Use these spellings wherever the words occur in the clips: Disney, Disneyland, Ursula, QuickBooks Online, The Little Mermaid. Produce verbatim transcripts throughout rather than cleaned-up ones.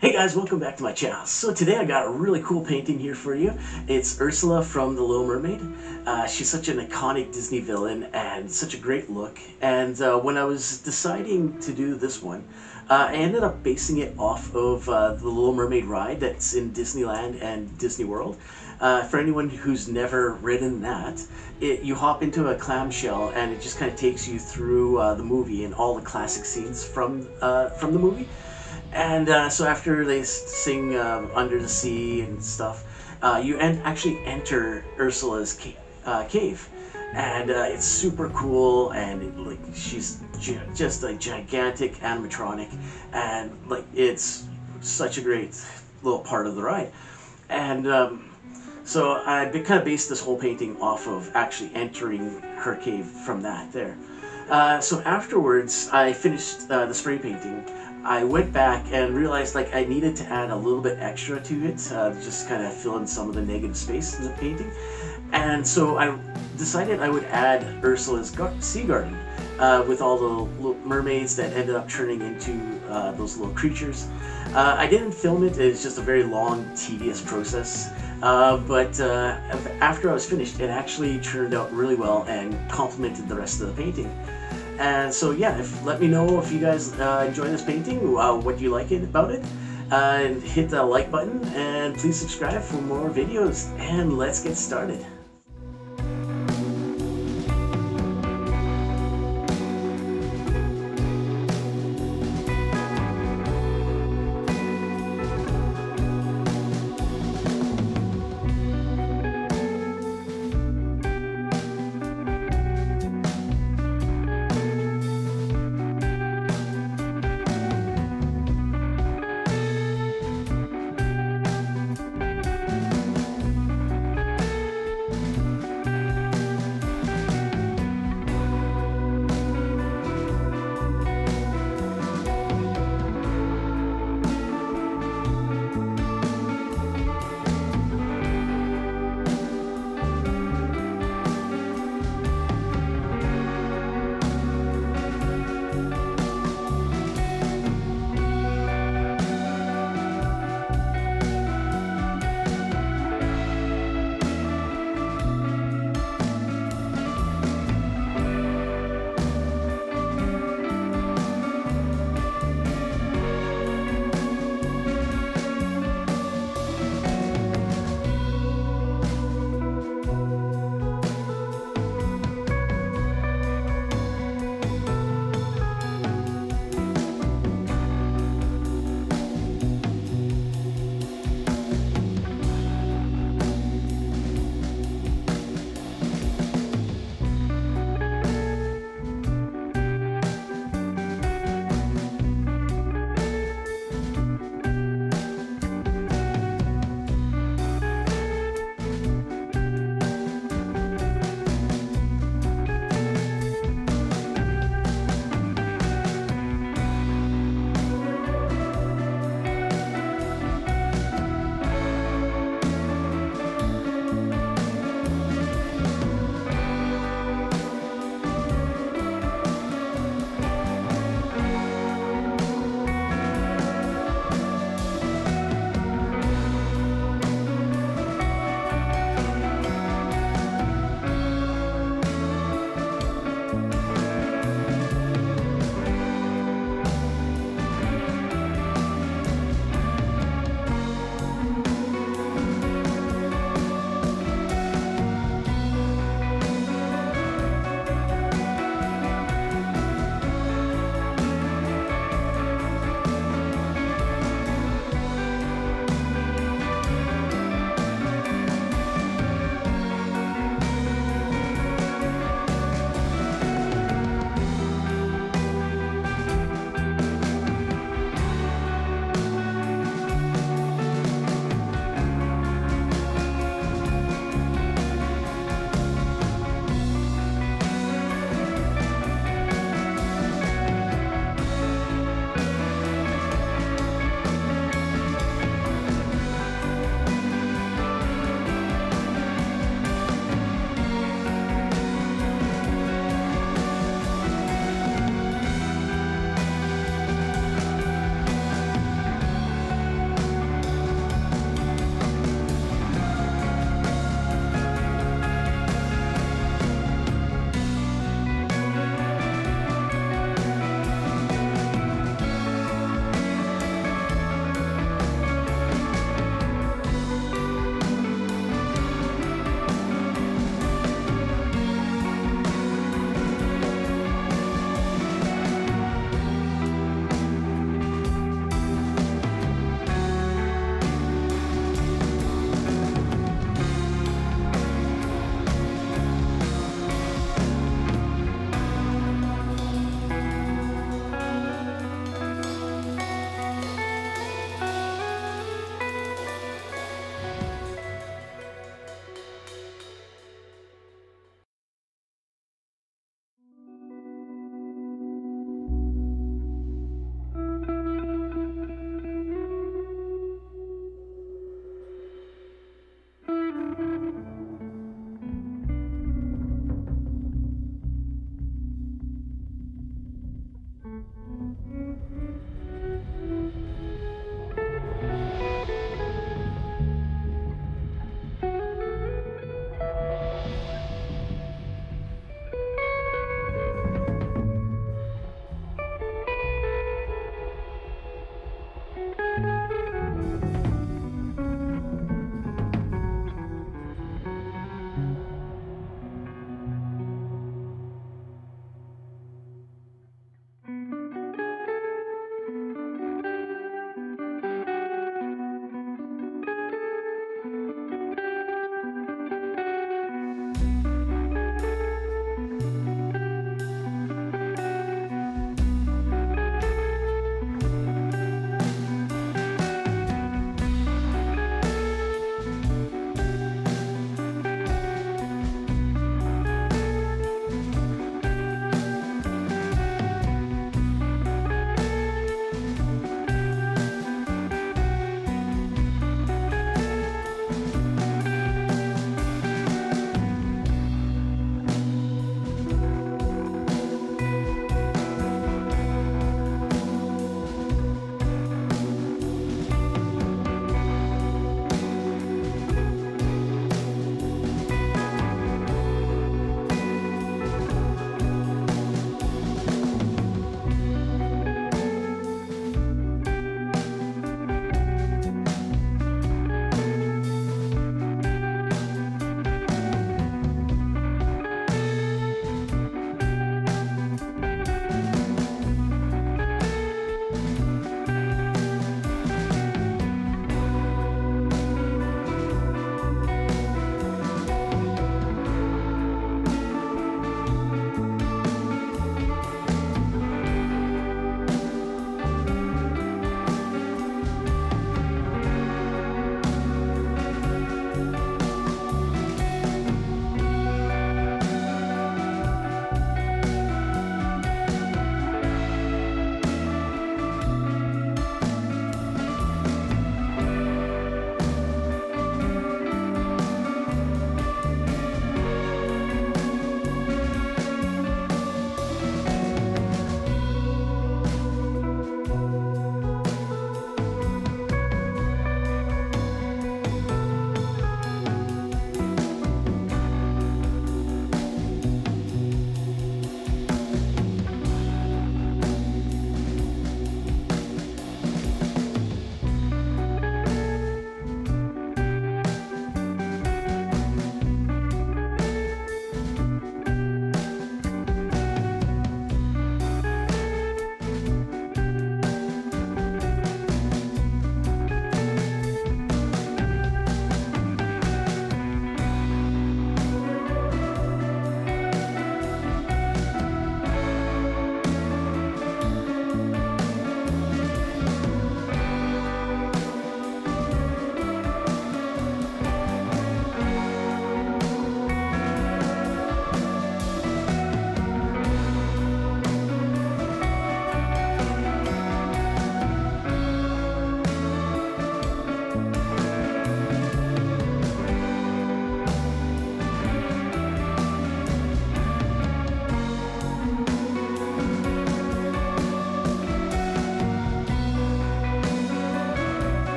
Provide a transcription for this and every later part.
Hey guys, welcome back to my channel. So today I got a really cool painting here for you. It's Ursula from The Little Mermaid. Uh, she's such an iconic Disney villain and such a great look. And uh, when I was deciding to do this one, uh, I ended up basing it off of uh, the Little Mermaid ride that's in Disneyland and Disney World. Uh, for anyone who's never ridden that, it, you hop into a clamshell and it just kind of takes you through uh, the movie and all the classic scenes from, uh, from the movie. And uh, so after they sing um, Under the Sea and stuff, uh, you en actually enter Ursula's ca uh, cave. And uh, it's super cool, and it, like she's just a gigantic animatronic, and like it's such a great little part of the ride. And um, so I kind of based this whole painting off of actually entering her cave from that there. Uh, so afterwards, I finished uh, the spray painting. I went back and realized like I needed to add a little bit extra to it, uh, just kind of fill in some of the negative space in the painting. And so I decided I would add Ursula's gar sea garden uh, with all the little mermaids that ended up turning into uh, those little creatures. Uh, I didn't film it, it's just a very long, tedious process. Uh, but uh, after I was finished, it actually turned out really well and complemented the rest of the painting. And so yeah, if, let me know if you guys uh, enjoy this painting, uh, what you like it about it, uh, and hit the like button, and please subscribe for more videos, and let's get started.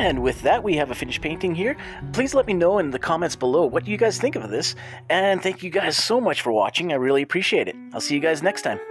And with that, we have a finished painting here. Please let me know in the comments below what you guys think of this. And thank you guys so much for watching. I really appreciate it. I'll see you guys next time.